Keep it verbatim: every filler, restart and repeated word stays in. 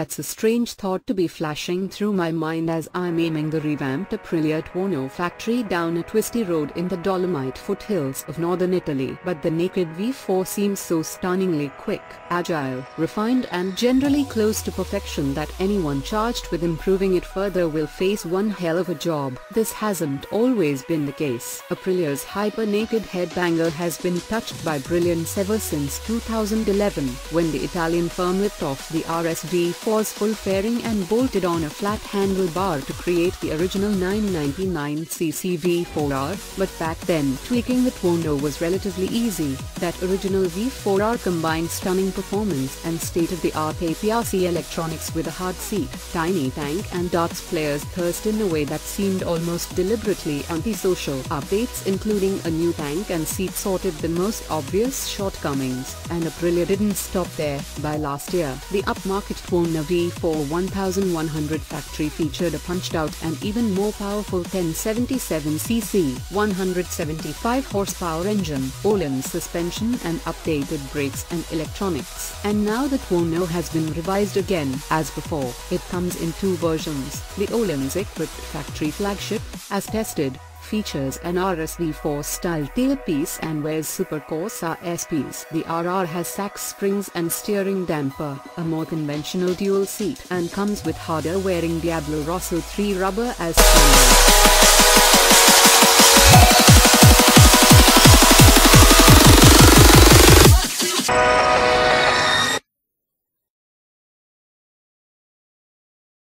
That's a strange thought to be flashing through my mind as I'm aiming the revamped Aprilia Tuono factory down a twisty road in the Dolomite foothills of northern Italy. But the naked V four seems so stunningly quick, agile, refined and generally close to perfection that anyone charged with improving it further will face one hell of a job. This hasn't always been the case. Aprilia's hyper-naked headbanger has been touched by brilliance ever since two thousand eleven, when the Italian firm ripped off the R S V four's full fairing and bolted on a flat handlebar to create the original nine ninety-nine c c V four R, but back then tweaking the Tuono was relatively easy. That original V four R combined stunning performance and state-of-the-art A P R C electronics with a hard seat, tiny tank and darts players thirst in a way that seemed almost deliberately antisocial. Updates including a new tank and seat sorted the most obvious shortcomings, and Aprilia didn't stop there. By last year, the upmarket Tuono V four eleven hundred factory featured a punched-out and even more powerful ten seventy-seven c c, one hundred seventy-five horsepower engine, Öhlins suspension and updated brakes and electronics. And now the Tuono has been revised again. As before, it comes in two versions. The Öhlins equipped factory flagship, as tested, features an R S V four style tailpiece and wears Supercorsa S Ps. The R R has Sachs springs and steering damper, a more conventional dual seat, and comes with harder wearing Diablo Rosso three rubber as standard.